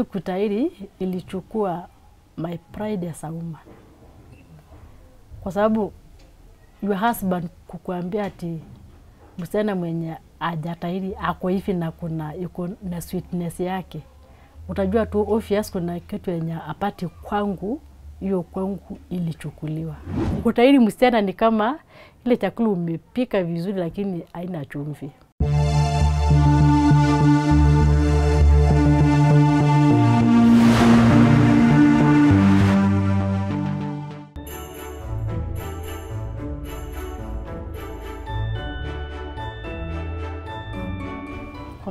Ikutairi ilichukua my pride as a woman. Kwa sababu your husband kukuambia ati msichana mwenye ajatairi ako hivi na kuna yuko na sweetness yake. Utajua tu obvious kuna kitu yenye apati kwangu, hiyo kwangu ilichukuliwa. Kutairi msichana ni kama ile chakula umepika vizuri lakini haina chumvi.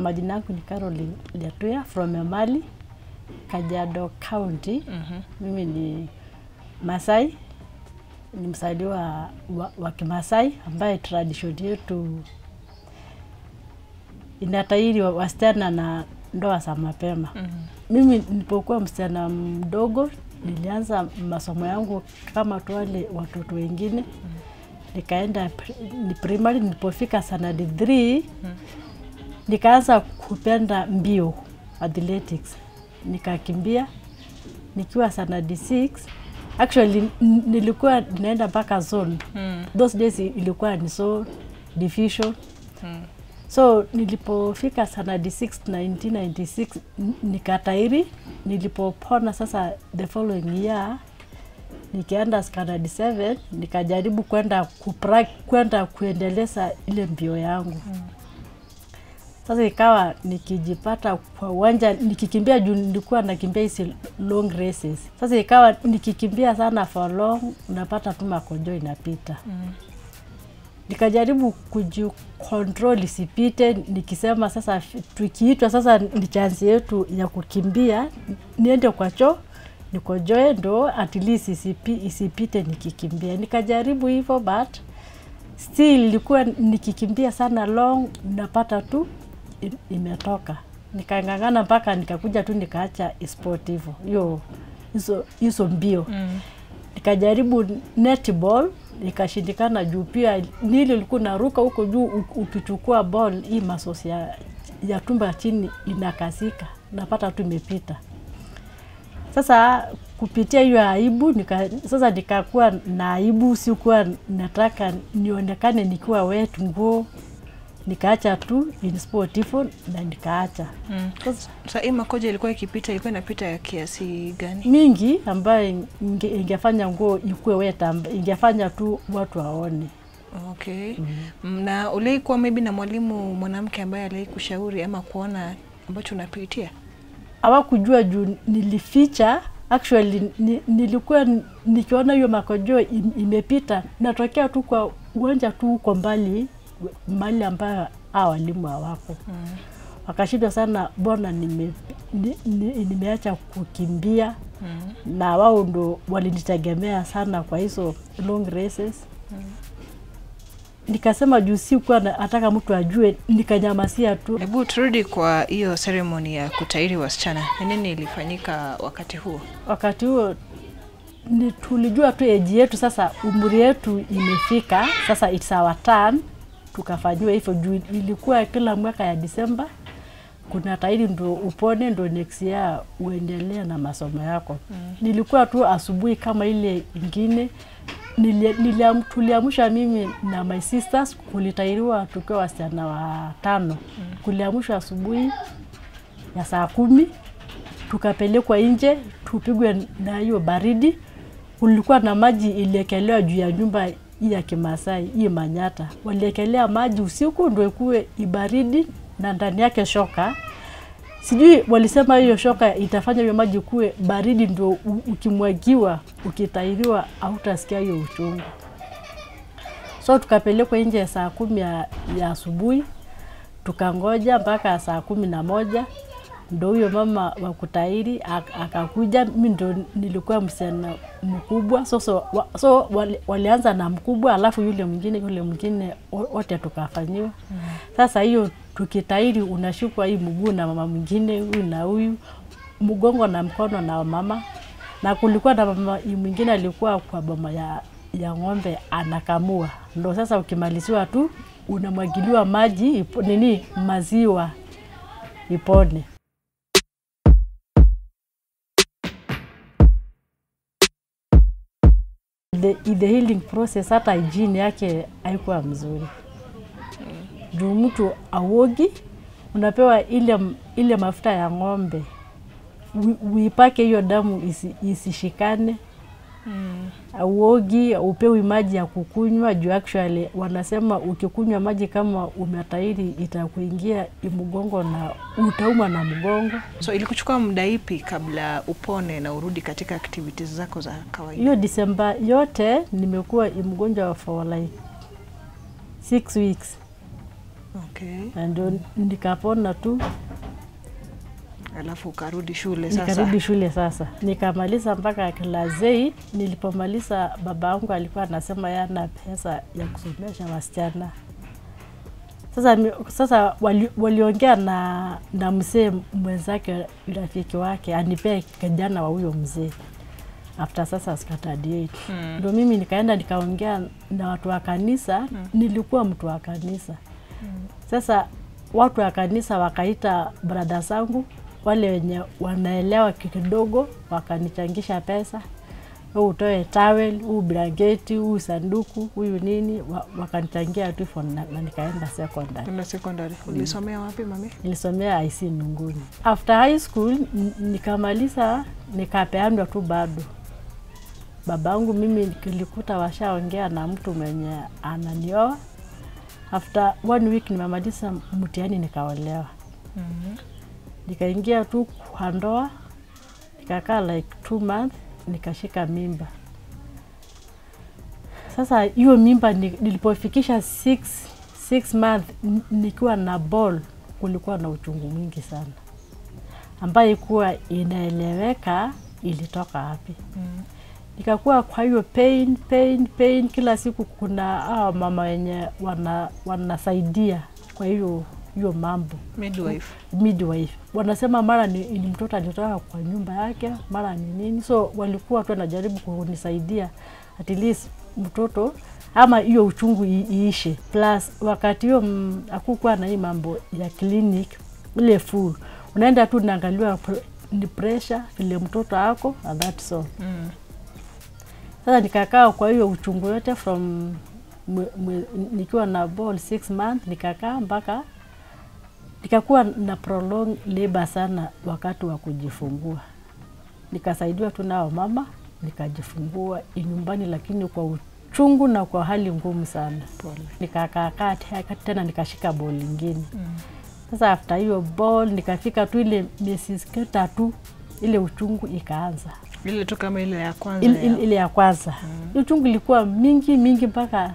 Majina yangu ni Caroline Ndatura from Murali, Kajiado County. Mimi ni Masai, ni msaidiwa wa Kimasai ambaye tradition yetu inatairi wasichana na ndoa za mapema. Mimi nilipokuwa msichana mdogo nilianza masomo yangu kama wale watoto wengine. Nikaenda ni primary, nilipofika standard 3 nikaanza kupenda mbio, athletics. Nikakimbia nikiwa standard 6. Actually nilikuwa naenda mpaka zone. Those days ilikuwa ni so division. So nilipofika standard 6 1996 nikatairi. Nilipopona sasa the following year nikaenda standard 7 nikajaribu kwenda kuendeleza ile mbio yangu. Sasa ikawa nikijipata kwa uwanja nikikimbia juu nilikuwa nakimbia hizi long races. Sasa ikawa nikikimbia sana for long unapata tu makonjo inapita. Nikajaribu kujicontrol isipite, nikisema sasa tukiitwa sasa ni chance yetu ya kukimbia, niende kwa choo nikojoe ndo at least isipite nikikimbia. Nikajaribu hivyo but still ilikuwa nikikimbia sana long napata tu imetoka. Nikangangana mpaka nikakuja tu nikaacha sportivo. Yo hizo mbio. Nikajaribu netball nikashindikana juu pia nili nilikuwa naruka huko juu ukichukua ball hii masosi ya tumba chini inakasika. Napata tu imepita. Sasa kupitia hiyo aibu sasa nikakuwa na aibu, sikuwa nataka nionekane nikiwa wetu nguo. Nikaacha tu in sportiful na nikaacha. Sasa hii makojo ilikuwa ikipita ilikuwa inapita ya kiasi gani? Mingi ambaye ingefanya nguo ikuwe weta, ingefanya tu watu waone. Okay. Na ulikuwa maybe na mwalimu mwanamke ambaye alikushauri ama kuona ambacho unapitia? Hawakujua juu nilificha. Actually nilikuwa nikiona hiyo makojo imepita natokea tu kwa uwanja tu kwa mbali mali ambayo walimu hawako. Wakashindwa sana bona nimeacha kukimbia. Na wao ndo walinitegemea sana kwa hizo long races. Nikasema juu sikuwa nataka mtu ajue nikanyamasia tu. Hebu turudi kwa hiyo ceremony ya kutairi wasichana. Nini ilifanyika wakati huo? Wakati huo tulijua tu age yetu sasa umri yetu imefika. Sasa it's our turn. Tukafanywa hivyo juu ilikuwa kila mwaka ya Disemba kuna tairi ndo upone ndo next year uendelee na masomo yako. Nilikuwa tu asubuhi kama ile ingine. Tuliamusha mimi na my sisters kulitairiwa tukiwa wasichana wa 5. Kuliamusha asubuhi ya saa 10 tukapelekwa nje tupigwe na hiyo baridi. Kulikuwa na maji iliyekelewa juu ya nyumba ya Kimasai, hii manyata. Waliekelea maji usiku ndio ikuwe ibaridi na ndani yake shoka. Sijui walisema hiyo shoka itafanya hiyo maji kuwe baridi ndio ukimwagiwa, ukitairiwa hautasikia hiyo uchungu. So tukapelekwa nje saa 10 ya asubuhi, tukangoja mpaka saa 11 ndio huyo mama wa kutairi akakuja. Mimi ndo nilikuwa msichana mkubwa. So walianza na mkubwa alafu yule mwingine wote tukafanyiwa. Sasa hiyo tukitairi unashukwa hii mguu na mama mwingine, huyu na huyu, mgongo na mkono na mama. Na kulikuwa na mama mwingine alikuwa kwa boma ya ng'ombe anakamua. Ndio sasa ukimaliziwa tu unamwagiliwa maji maziwa ipone. the healing process hata hygiene yake haikuwa mzuri. Juu mtu awogi unapewa ile mafuta ya ngombe. Uipake hiyo damu isishikane. Awogi upewi maji ya kukunywa juu actually wanasema ukikunywa maji kama umetairi itakuingia mgongo na utauma na mgongo. So ilikuchukua muda ipi kabla upone na urudi katika activities zako za kawaida? Hiyo December yote nimekuwa mgonjwa for like 6 weeks. Okay. And nikapona tu. Alafu karudi shule sasa. Nikarudi shule sasa. Nikamaliza mpaka kilazei, nilipomaliza baba yangu alikuwa anasema yana pesa ya kusomesha wasichana. Sasa waliongea na mzee mwenzake rafiki wake anipea kijana wa huyo mzee. After sasa skatadiate. Ndio mimi nikaenda nikaongea na watu wa kanisa, nilikuwa mtu wa kanisa. Sasa watu wa kanisa wakaita brada zangu wale wenye wanaelewa kidogo wakanichangisha pesa, huu utoe towel, huu blanketi, huu sanduku, huu nini, wakanichangia tu na nikaenda secondary. Ndio secondary. Ulisomea wapi mami? Nilisomea IC Nunguni. After high school nikamaliza nikapeanwa tu bado. Babangu mimi nilikuta washaongea na mtu mwenye ananioa. After 1 week nimemaliza mtihani nikaolewa. Nikaingia tu kwa ndoa, nikakaa like 2 months, nikashika mimba. Sasa hiyo mimba nilipofikisha 6 months nikiwa na ball, kulikuwa na uchungu mwingi sana. Ambayo ilikuwa inaeleweka ilitoka wapi. Nikakuwa kwa hiyo pain kila siku kuna mama wenye wanasaidia kwa hiyo mambo. Midwife. Wanasema mara ni mtoto alitoka kwa nyumba yake, mara ni nini. So walikuwa tu wanajaribu kunisaidia at least mtoto ama hiyo uchungu iishe. Plus wakati hiyo hakukuwa na hii mambo ya clinic ile full. Unaenda tu unaangaliwa ni pressure ile mtoto wako and that's all. Sasa nikakaa kwa hiyo uchungu yote from nikiwa na ball 6 months nikakaa mpaka nikakuwa na prolong labor sana wakati wa kujifungua. Nikasaidiwa tu nao mama nikajifungua nyumbani lakini kwa uchungu na kwa hali ngumu sana. Nikakaa tena nikashika ball nyingine. Sasa after hiyo ball nikafika tu ile miezi 3 ile uchungu ikaanza. Ile tu kama ile ya kwanza. Ile ya kwanza. Uchungu ilikuwa mingi mpaka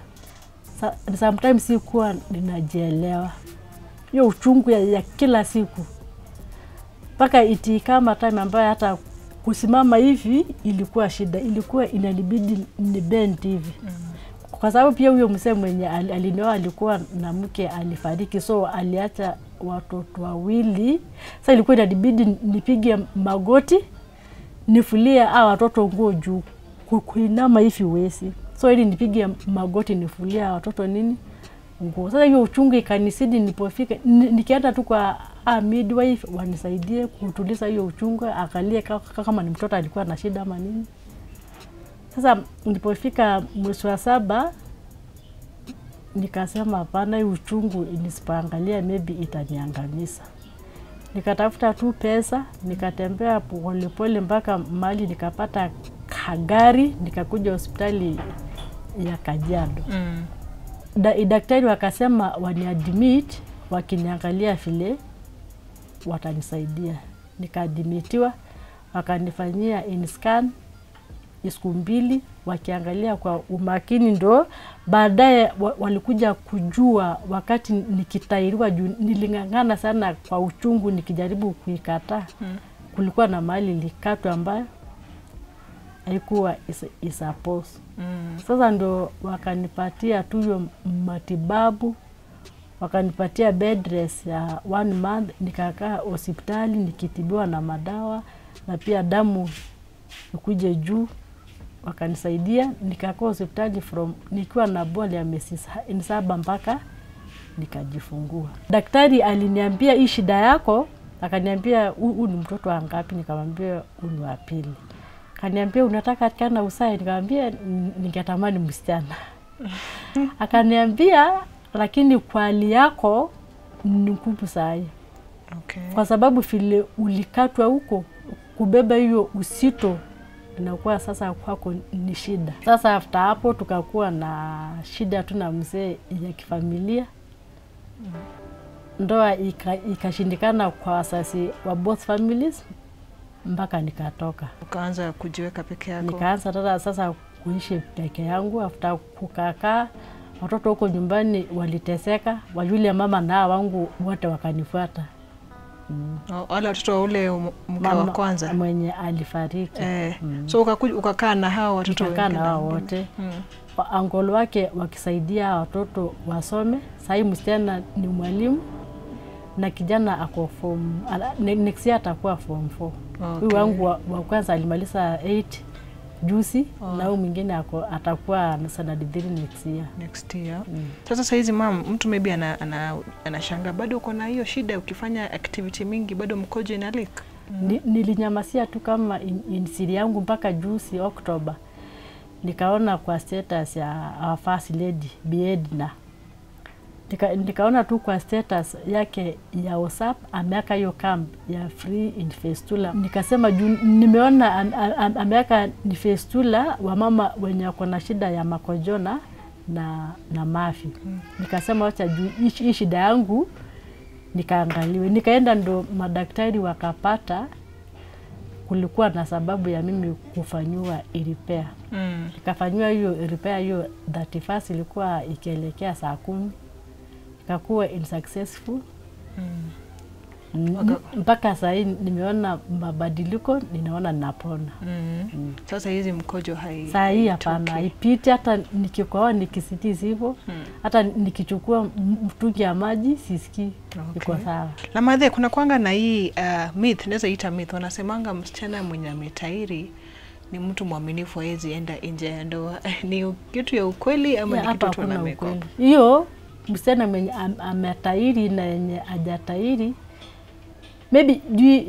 sometimes sikuwa ninajielewa. Hiyo uchungu ya kila siku. Mpaka iti kama time ambayo hata kusimama hivi ilikuwa shida, ilikuwa inanibidi nibend hivi. Kwa sababu pia huyo mzee mwenye alinioa alikuwa na mke alifariki, so aliacha watoto wawili. Sasa ilikuwa inanibidi nipige magoti nifulie hawa watoto nguo juu kuinama hivi wesi. So ili nipige magoti nifulie hawa watoto nini nguo. Sasa hiyo uchungu ikanisidi nilipofika nikienda tu kwa midwife wanisaidie kutuliza hiyo uchungu akalie kama ni mtoto alikuwa na shida ama nini. Sasa nilipofika mwezi wa 7 nikasema hapana, hiyo uchungu inisipangalia maybe itaniangamiza. Nikatafuta tu pesa, nikatembea polepole mpaka mahali nikapata kagari, nikakuja hospitali ya Kajiado. Daktari wakasema waniadmit, wakiniangalia vile watanisaidia. Nikaadmitiwa, wakanifanyia in-scan, siku 2, wakiangalia kwa umakini ndo. Baadaye walikuja kujua wakati nikitairiwa juu nilingangana sana kwa uchungu nikijaribu kuikata. Kulikuwa na mahali likatwa ambayo haikuwa isapos. Sasa ndo wakanipatia tu hiyo matibabu, wakanipatia bed rest ya 1 month, nikakaa hospitali nikitibiwa na madawa na pia damu nikuje juu. Wakanisaidia nikakaa hospitali from nikiwa na ball ya miezi 7 mpaka nikajifungua. Daktari aliniambia hii shida yako, akaniambia huu ni mtoto wangapi, nikamwambia huyu wa 2. Akaniambia unataka kana usae, nikamwambia ningetamani msichana. Akaniambia lakini kwa hali yako ni kubwa sana. Okay. Kwa sababu vile ulikatwa huko kubeba hiyo usito inakuwa sasa kwako ni shida. Sasa after hapo tukakuwa na shida tuna mzee ya kifamilia. Ndoa ikashindikana kwa asasi wa both families mpaka nikatoka. Ukaanza kujiweka peke yako. Nikaanza tata sasa kuishi peke yangu after kukakaa. Watoto huko nyumbani waliteseka, wajule mama na wangu wote wakanifuata. Wale watoto ule mke wa kwanza mwenye alifariki. So ukakaa na hao watoto wengine. Ukakaa na hao wote. Angolo wake wakisaidia watoto wasome. Sasa msichana ni mwalimu na kijana ako form next year atakuwa form 4. Huyu okay. Wangu wa kwanza alimaliza 8 juzi na huyu mwingine atakuwa standard 3 next year. Sasa hizi mom mtu maybe anashanga bado uko na hiyo shida ukifanya activity mingi bado mkoje na leak. Nilinyamasia tu kama in siri yangu mpaka juzi Oktoba. Nikaona kwa status ya our first lady Biedna. Nikaona tu kwa status yake ya WhatsApp ameweka hiyo camp ya free in fistula. Nikasema nimeona ameweka ni fistula wa mama wenye wako na shida ya makojona na mafi. Nikasema acha hii shida yangu nikaangaliwe. Nikaenda ndo madaktari wakapata kulikuwa na sababu ya mimi kufanywa repair. Nikafanywa hiyo repair hiyo 31st ilikuwa ikielekea saa 10. Nikakuwa unsuccessful. Mpaka sasa nimeona mabadiliko, ninaona napona. Sasa hizi mkojo hai. Sasa hii hapana, haipiti hata nikikoa nikisitiza hivyo, hata nikichukua mtungi ya maji sisikii. Iko sawa. Na madhe kuna kuanga na hii myth, naweza ita myth, wanasemanga msichana mwenye ametairi ni mtu mwaminifu hawezi enda nje ya ndoa. Ni kitu ya ukweli ama ni kitu tu na make up? Hiyo msichana mwenye ametairi na yenye hajatairi maybe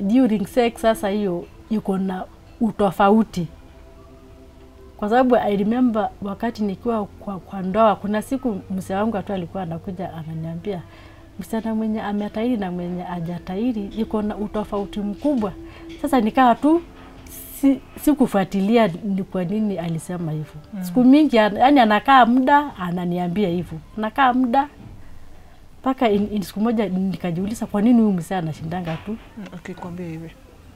during sex sasa hiyo yuko na utofauti. Kwa sababu I remember wakati nikiwa kwa ndoa kuna siku mzee wangu atoa alikuwa anakuja ananiambia msichana mwenye ametairi na mwenye hajatairi yuko na utofauti mkubwa. Sasa nikawa tu sikufuatilia ni kwa nini alisema hivyo. Siku mingi yani anakaa muda ananiambia hivyo. Anakaa muda paka in siku moja nikajiuliza kwa nini huyu msichana anashindanga tu. Akikwambia hivyo.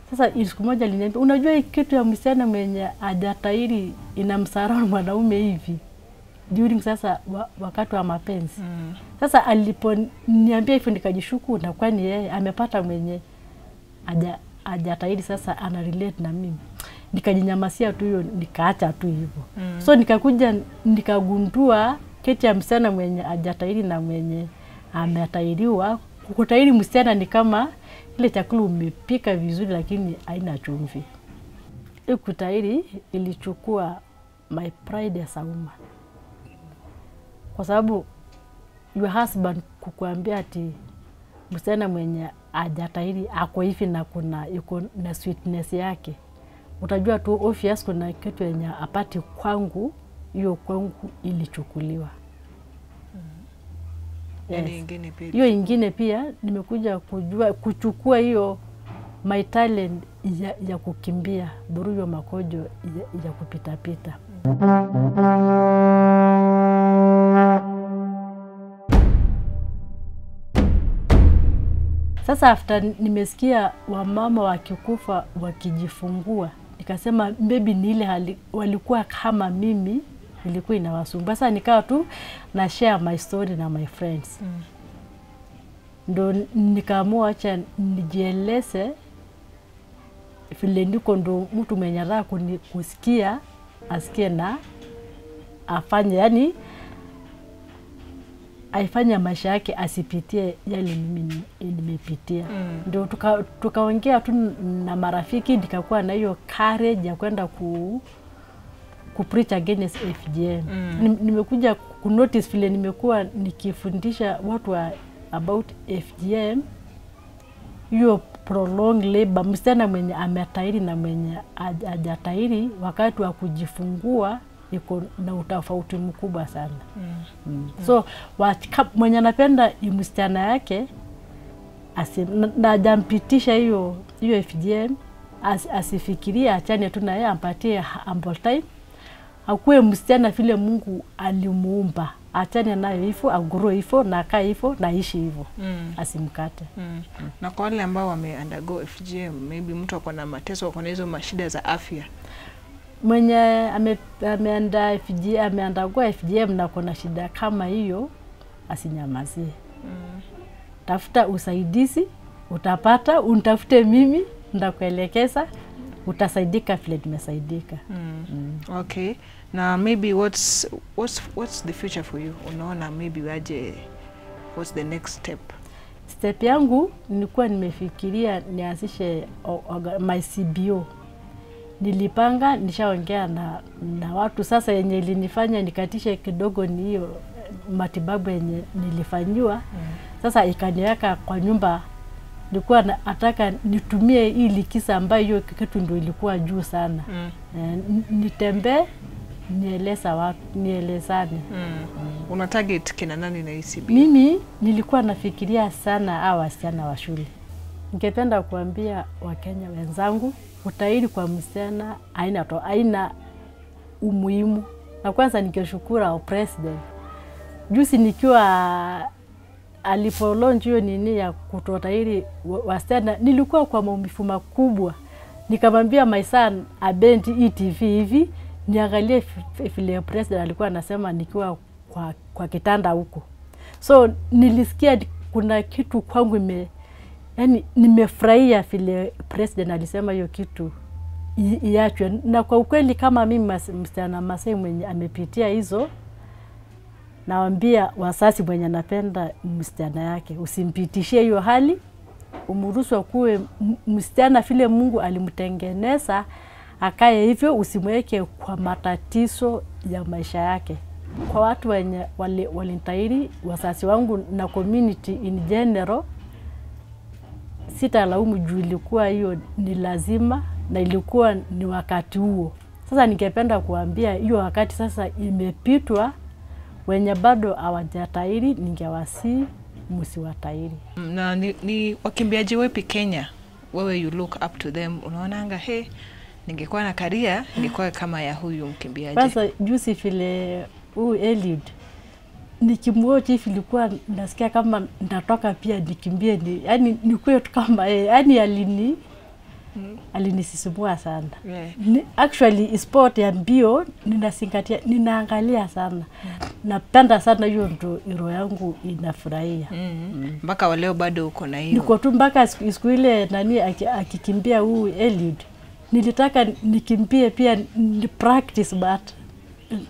Sasa siku moja aliniambia unajua kitu ya msichana mwenye hajatairi inamsarau mwanaume hivi. During sasa wakati wa mapenzi. Sasa aliponiambia hivyo nikajishuku na kwani yeye amepata mwenye hajatairi sasa ana relate na mimi. Nikajinyamasia tu hiyo nikaacha tu hivyo. So nikakuja nikagundua keti ya msichana mwenye hajatairi na mwenye ametairiwa. Kutairi msichana ni kama ile chakula umepika vizuri lakini haina chumvi. Hiyo kutairi ilichukua my pride as a woman. Kwa sababu your husband kukuambia ati msichana mwenye hajatairi ako hivi na kuna yuko na sweetness yake. Utajua tu obvious kuna kitu yenye apati kwangu, hiyo kwangu ilichukuliwa. Hiyo ingine pia nimekuja kujua kuchukua hiyo my talent ya kukimbia buruyo makojo ya kupita pita. Sasa after nimesikia wamama wakikufa wakijifungua nikasema maybe ni ile hali walikuwa kama mimi ilikuwa inawasumbua. Sasa nikawa tu na share my story na my friends. Ndo nikaamua acha nijieleze vile ndiko ndo mtu mwenye raha kusikia asikie na afanye yani aifanya maisha yake asipitie yale mimi nimepitia. Ndio tukaongea tu na marafiki nikakuwa na hiyo courage ya kwenda kupreach against FGM. Nimekuja kunotice vile nimekuwa nikifundisha watu about FGM hiyo prolong labor, msichana mwenye ametairi na mwenye hajatairi wakati wa kujifungua iko na utofauti mkubwa sana. So mwenye anapenda msichana yake na jampitisha hiyo FGM asifikiria achane tu na yeye, ampatie ample time, akuwe msichana vile Mungu alimuumba, achane nayo hivyo, aguro hivyo na kaa hivyo na ishi hivyo, asimkate. Na kwa wale ambao wame undergo FGM, maybe mtu ako na mateso, ako na hizo mashida za afya, mwenye ameandagoa FGM na kuna shida kama hiyo, asinyamazie. Tafuta usaidizi, utapata, untafute mimi, ndakuelekeza, utasaidika vile nimesaidika. Okay. Na maybe what's the future for you? Unaona maybe waje, what's the next step? Step yangu nilikuwa nimefikiria nianzishe my CBO. Nilipanga, nishaongea na watu. Sasa yenye ilinifanya nikatishe kidogo ni hiyo matibabu yenye nilifanywa. Sasa ikaniweka kwa nyumba, nilikuwa nataka nitumie hii likizo ambayo kitu ndio ilikuwa juu sana. Nitembee, nieleza watu, nielezane. Una target kina nani na ICB? Mimi nilikuwa nafikiria sana hawa wasichana wa shule. Ningependa kuambia Wakenya wenzangu, utairi kwa msichana haina umuhimu. Na kwanza ningeshukuru au president. Juzi nikiwa alipolonji hiyo nini ya kutotairi wasichana, nilikuwa kwa maumivu makubwa. Nikamwambia my son abendi ITV hivi, niangalie vile president alikuwa anasema nikiwa kwa kitanda huko. So nilisikia kuna kitu kwangu yani nimefurahia vile president alisema hiyo kitu iachwe. Na kwa ukweli kama mimi msichana Masai mwenye amepitia hizo, naambia wasasi mwenye anapenda msichana yake, usimpitishie hiyo hali, umruhusu akuwe msichana vile Mungu alimtengeneza, akae hivyo, usimweke kwa matatizo ya maisha yake. Kwa watu wenye walintairi, wasasi wangu na community in general, sitalaumu juu ilikuwa hiyo ni lazima na ilikuwa ni wakati huo. Sasa ningependa kuambia hiyo wakati sasa imepitwa, wenye bado hawajatairi ningewasi msiwatairi. Na ni wakimbiaji wepi Kenya, wewe you look up to them, unaonaanga hey, ningekuwa na career ningekuwa kama ya huyu mkimbiaji? Sasa juzi vile huyu Eliud nikimwochi hivi nilikuwa nasikia kama nitatoka pia nikimbie, yani nikuwe kama yani alinisisimua sana. Actually sport ya mbio ninasingatia, ninaangalia sana. Napenda sana hiyo ndio roho yangu inafurahia. Mpaka leo bado uko na hiyo. Niko tu mpaka siku ile nani akikimbia huyu Eliud, nilitaka nikimbie pia ni practice but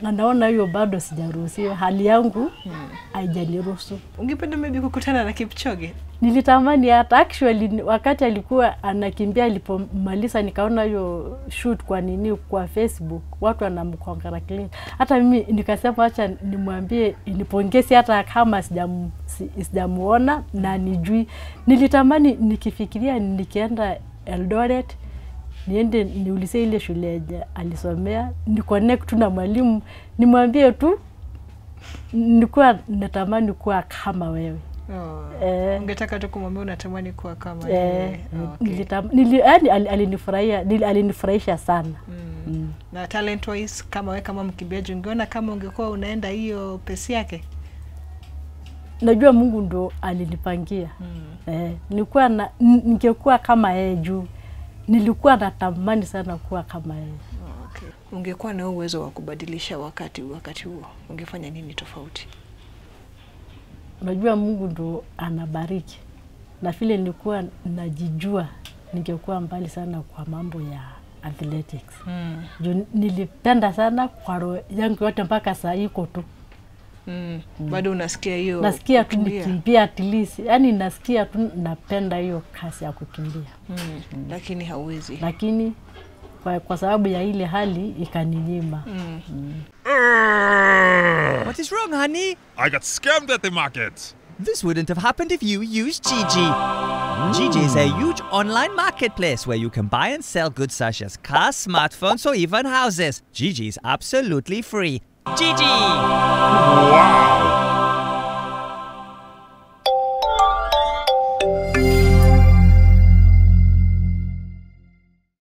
na naona hiyo bado sijaruhusiwa, hali yangu haijaniruhusu. Ungependa maybe kukutana na Kipchoge? Nilitamani hata actually wakati alikuwa anakimbia alipomaliza nikaona hiyo shoot kwa nini kwa Facebook watu wanamcongratulate. Hata mimi nikasema acha nimwambie nipongeze hata kama sijamuona na nijui. Nilitamani nikifikiria nikienda Eldoret, niende niulize ile shule alisomea, ni connect na mwalimu, nimwambie tu nilikuwa natamani kuwa kama wewe. Ungetaka tu kumwambia unatamani kuwa kama wewe. Alinifurahisha sana. Na talent wise kama wewe kama mkimbiaji, ungeona kama ungekuwa unaenda hiyo pesi yake? Najua Mungu ndo alinipangia. Nilikuwa ningekuwa kama yeye juu. Nilikuwa natamani sana kuwa kama yeye. Ungekuwa na uwezo wa kubadilisha wakati huo, ungefanya nini tofauti? Unajua Mungu ndo anabariki. Na vile nilikuwa najijua, ningekuwa mbali sana kwa mambo ya athletics. Nilipenda sana kwa roho yangu yote mpaka saa iko tu. Bado unasikia hiyo? Nasikia tu nikimbia at least. Yani nasikia tu napenda hiyo kasi ya kukimbia. Lakini hauwezi. Lakini kwa sababu ya ile hali ikaninyima. What is wrong, honey? I got scammed at the market. This wouldn't have happened if you used Gigi. Gigi is a huge online marketplace where you can buy and sell goods such as cars, smartphones, or even houses. Gigi is absolutely free. Gigi! Wow!